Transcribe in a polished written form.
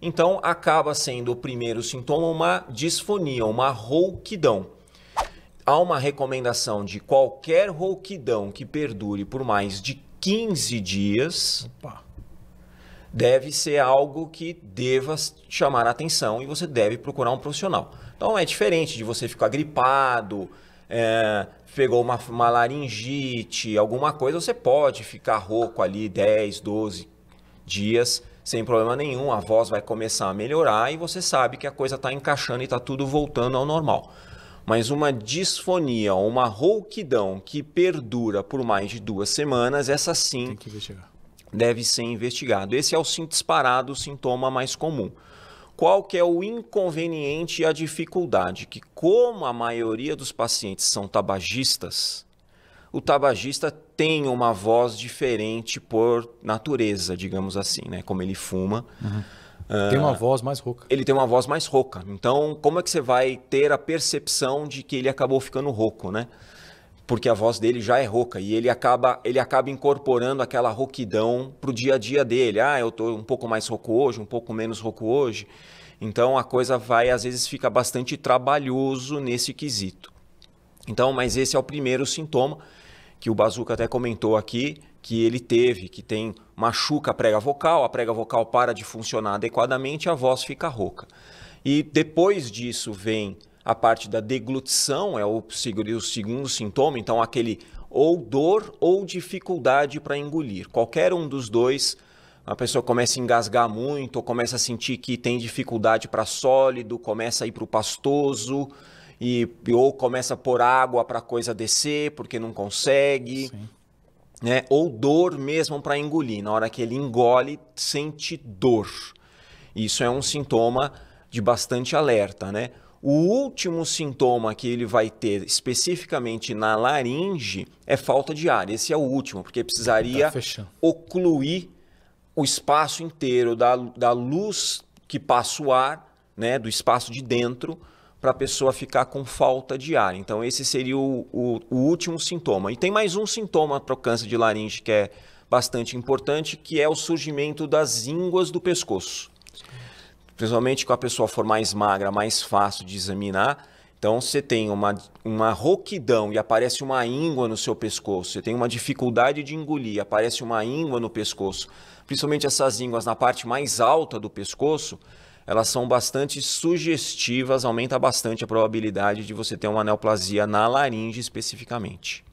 Então acaba sendo o primeiro sintoma uma disfonia, uma rouquidão. Há uma recomendação de qualquer rouquidão que perdure por mais de 15 dias, deve ser algo que deva chamar a atenção e você deve procurar um profissional. Então é diferente de você ficar gripado, pegou uma laringite, alguma coisa, você pode ficar rouco ali 10, 12 dias sem problema nenhum, a voz vai começar a melhorar e você sabe que a coisa está encaixando e está tudo voltando ao normal. Mas uma disfonia, uma rouquidão que perdura por mais de 2 semanas, essa sim tem que investigar. Deve ser investigado. Esse é o disparado sintoma mais comum. Qual que é o inconveniente e a dificuldade? Que como a maioria dos pacientes são tabagistas, o tabagista tem uma voz diferente por natureza, digamos assim, né? Como ele fuma. Uhum. Tem uma voz mais rouca. Ele tem uma voz mais rouca. Então, como é que você vai ter a percepção de que ele acabou ficando rouco, né? Porque a voz dele já é rouca e ele acaba incorporando aquela rouquidão para o dia a dia dele. Ah, eu estou um pouco mais rouco hoje, um pouco menos rouco hoje. Então a coisa vai, às vezes fica bastante trabalhoso nesse quesito. Então, mas esse é o primeiro sintoma que o Bazuca até comentou aqui, que ele teve, que tem machuca a prega vocal para de funcionar adequadamente e a voz fica rouca. E depois disso vem a parte da deglutição, é o segundo sintoma, então aquele ou dor ou dificuldade para engolir. Qualquer um dos dois, a pessoa começa a engasgar muito, ou começa a sentir que tem dificuldade para sólido, começa a ir para o pastoso, ou começa a pôr água para a coisa descer porque não consegue, né? Ou dor mesmo para engolir, na hora que ele engole, sente dor. Isso é um sintoma de bastante alerta, né? O último sintoma que ele vai ter especificamente na laringe é falta de ar. Esse é o último, porque precisaria ocluir o espaço inteiro da luz que passa o ar, né, do espaço de dentro, para a pessoa ficar com falta de ar. Então esse seria o último sintoma. E tem mais um sintoma para o câncer de laringe que é bastante importante, que é o surgimento das ínguas do pescoço. Principalmente com a pessoa for mais magra, mais fácil de examinar. Então, você tem uma rouquidão e aparece uma íngua no seu pescoço. Você tem uma dificuldade de engolir, aparece uma íngua no pescoço. Principalmente essas ínguas na parte mais alta do pescoço, elas são bastante sugestivas, aumenta bastante a probabilidade de você ter uma neoplasia na laringe especificamente.